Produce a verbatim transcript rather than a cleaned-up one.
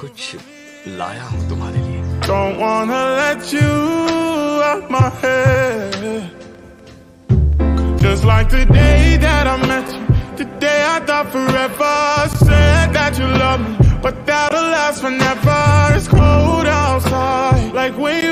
कुछ लाया हूँ तुम्हारे लिए। Don't wanna let you out my head. Just like the day that I met you, the day I thought forever. Said that you love me, but that'll last forever. It's cold outside, like we.